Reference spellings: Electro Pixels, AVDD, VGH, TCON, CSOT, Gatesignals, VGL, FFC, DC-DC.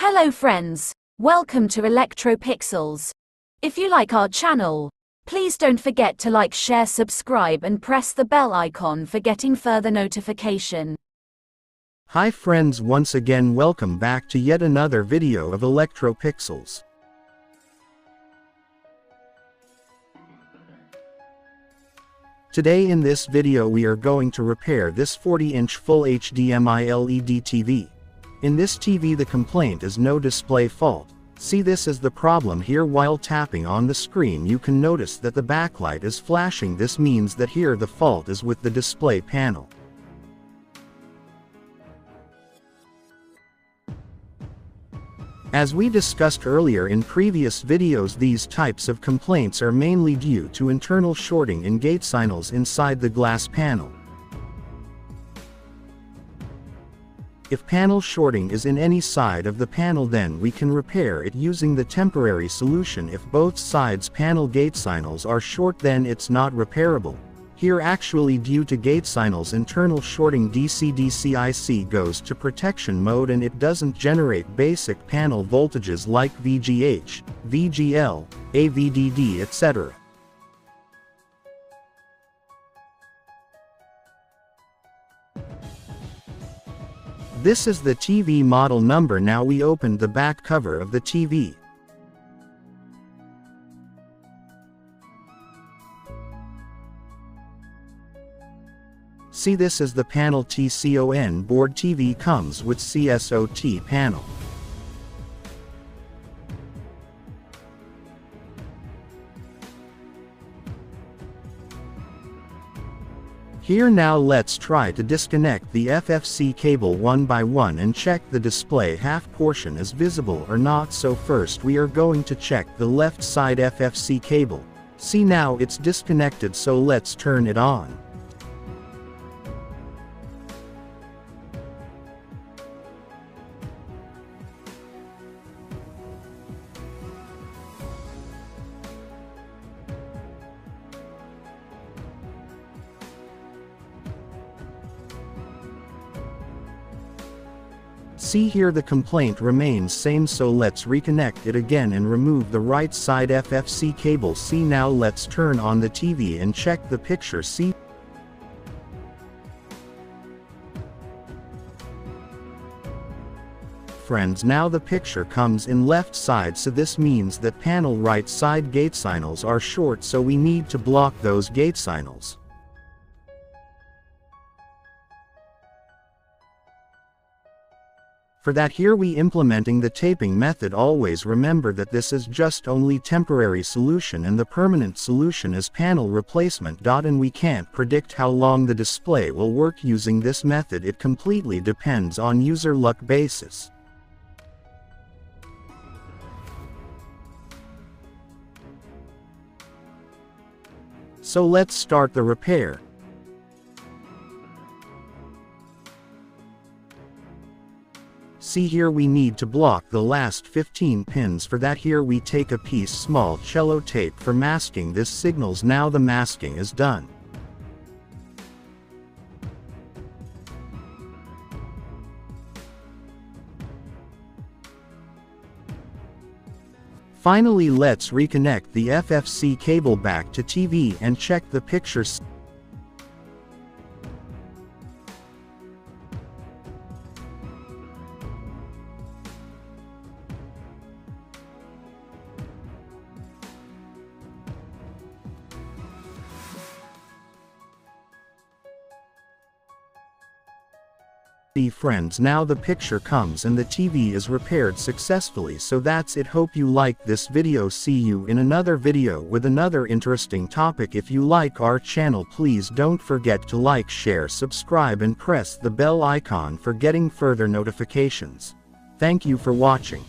Hello friends, welcome to Electro Pixels. If you like our channel, please don't forget to like, share, subscribe and press the bell icon for getting further notification. Hi friends, once again welcome back to yet another video of Electro Pixels. Today in this video we are going to repair this 40-inch full HDMI LED TV. In this TV the complaint is no display fault. See, this is the problem here. While tapping on the screen you can notice that the backlight is flashing. This means that here the fault is with the display panel. As we discussed earlier in previous videos, these types of complaints are mainly due to internal shorting and gate signals inside the glass panel. If panel shorting is in any side of the panel, then we can repair it using the temporary solution. If both sides panel gate signals are short, then it's not repairable. Here actually, due to gate signals internal shorting, DC-DC IC goes to protection mode and it doesn't generate basic panel voltages like VGH, VGL, AVDD, etc. This is the TV model number. Now we opened the back cover of the TV. See, this is the panel. TCON board. TV comes with CSOT panel. Here now let's try to disconnect the FFC cable one by one and check the display half portion is visible or not. So first we are going to check the left side FFC cable. See, now it's disconnected, so let's turn it on. See, here the complaint remains same, so let's reconnect it again and remove the right side FFC cable. See, now let's turn on the TV and check the picture. See, friends, now the picture comes in left side, so this means that panel right side gate signals are short, so we need to block those gate signals. For that, here we implementing the taping method. Always remember that this is just only temporary solution and the permanent solution is panel replacement. And we can't predict how long the display will work using this method. It completely depends on user luck basis. So let's start the repair. See, here we need to block the last 15 pins. For that, here we take a piece small cello tape for masking this signals. Now the masking is done. Finally, let's reconnect the FFC cable back to TV and check the picture. Friends, now the picture comes and the TV is repaired successfully. So that's it. Hope you like this video. See you in another video with another interesting topic. If you like our channel, please don't forget to like, share, subscribe and press the bell icon for getting further notifications. Thank you for watching.